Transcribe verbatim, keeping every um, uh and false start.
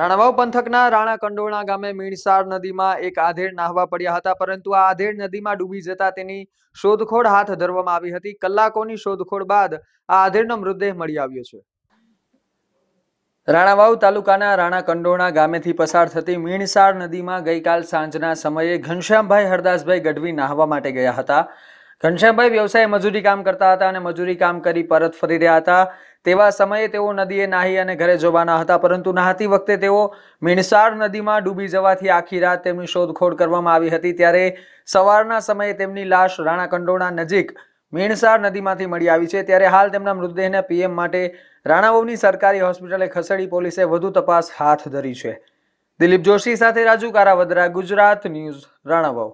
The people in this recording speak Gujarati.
રાણાવાવ પંથકના રાણાકંડોરણા ગામે મીણસાર નદીમાં એક આધેડ નાહવા પડ્યા હતા, પરંતુ આ આધેડ નદીમાં ડૂબી જતા તેની શોધખોળ હાથ ધરવામાં આવી હતી। કલાકોની શોધખોળ બાદ આ આધેડનો મૃતદેહ મળી આવ્યો છે। રાણાવાવ તાલુકાના રાણાકંડોરણા ગામેથી પસાર થતી મીણસાર નદીમાં ગઈકાલ સાંજના સમયે ઘનશ્યામભાઈ હરદાસભાઈ ગઢવી નાહવા માટે ગયા હતા। ઘનશ્યામભાઈ વ્યવસાય મજૂરી કામ કરતા હતા અને મજૂરી કામ કરી પરત ફરી રહ્યા હતા। તેવા સમયે તેઓ નદીએ નાહી અને ઘરે જવાના હતા, પરંતુ નાહતી વખતે તેઓ મીણસાર નદીમાં ડૂબી જવાથી આખી રાત તેમની શોધખોળ કરવામાં આવી હતી। ત્યારે સવારના સમયે તેમની લાશ રાણાકંડોરણા નજીક મીણસાર નદીમાંથી મળી આવી છે। ત્યારે હાલ તેમના મૃતદેહને પીએમ માટે રાણાવાવની સરકારી હોસ્પિટલે ખસેડી પોલીસે વધુ તપાસ હાથ ધરી છે। દિલીપ જોશી સાથે રાજુ કારાવદરા, ગુજરાત ન્યૂઝ, રાણાવાવ।